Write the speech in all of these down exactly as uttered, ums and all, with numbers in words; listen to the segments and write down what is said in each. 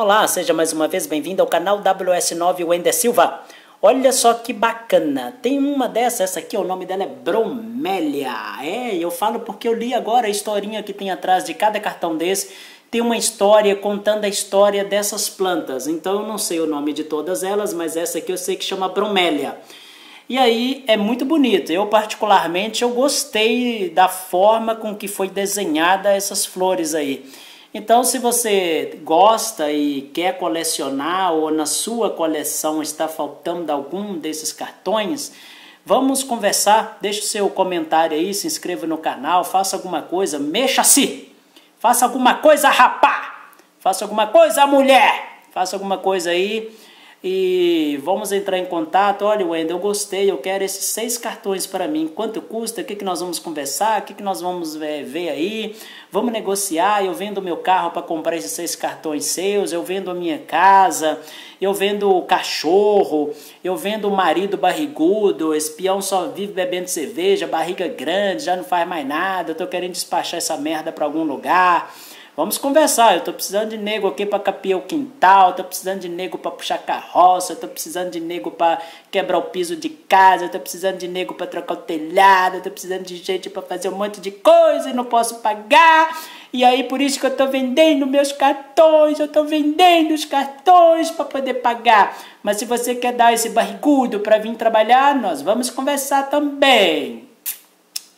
Olá, seja mais uma vez bem-vindo ao canal W S nove Wender Silva. Olha só que bacana, tem uma dessa, essa aqui, o nome dela é bromélia. É, eu falo porque eu li agora a historinha que tem atrás de cada cartão desse. Tem uma história contando a história dessas plantas. Então eu não sei o nome de todas elas, mas essa aqui eu sei que chama bromélia. E aí é muito bonito. Eu particularmente eu gostei da forma com que foi desenhada essas flores aí. Então, se você gosta e quer colecionar ou na sua coleção está faltando algum desses cartões, vamos conversar, deixe o seu comentário aí, se inscreva no canal, faça alguma coisa, mexa-se! Faça alguma coisa, rapá! Faça alguma coisa, mulher! Faça alguma coisa aí e vamos entrar em contato. Olha, Wender, eu gostei, eu quero esses seis cartões para mim, quanto custa, o que, que nós vamos conversar, o que, que nós vamos ver, ver aí, vamos negociar, eu vendo meu carro para comprar esses seis cartões seus, eu vendo a minha casa, eu vendo o cachorro, eu vendo o marido barrigudo, esse peão só vive bebendo cerveja, barriga grande, já não faz mais nada, eu tô querendo despachar essa merda para algum lugar. Vamos conversar, eu tô precisando de nego aqui para capiar o quintal, eu tô precisando de nego para puxar carroça, eu tô precisando de nego para quebrar o piso de casa, eu tô precisando de nego para trocar o telhado, eu tô precisando de gente para fazer um monte de coisa e não posso pagar. E aí por isso que eu tô vendendo meus cartões, eu tô vendendo os cartões para poder pagar. Mas se você quer dar esse barrigudo para vir trabalhar, nós vamos conversar também.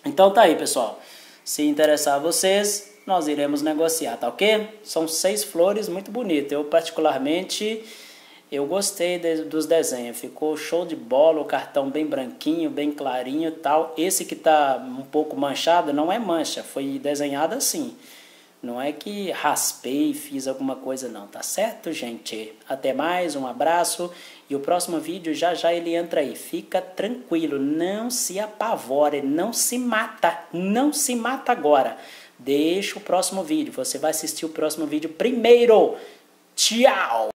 Então tá aí, pessoal. Se interessar a vocês, nós iremos negociar, tá ok? São seis flores muito bonitas. Eu particularmente, eu gostei de, dos desenhos. Ficou show de bola, o cartão bem branquinho, bem clarinho e tal. Esse que tá um pouco manchado, não é mancha, foi desenhado assim. Não é que raspei e fiz alguma coisa não, tá certo, gente? Até mais, um abraço. E o próximo vídeo já já ele entra aí. Fica tranquilo, não se apavore, não se mata. Não se mata agora. Deixa o próximo vídeo, você vai assistir o próximo vídeo primeiro. Tchau!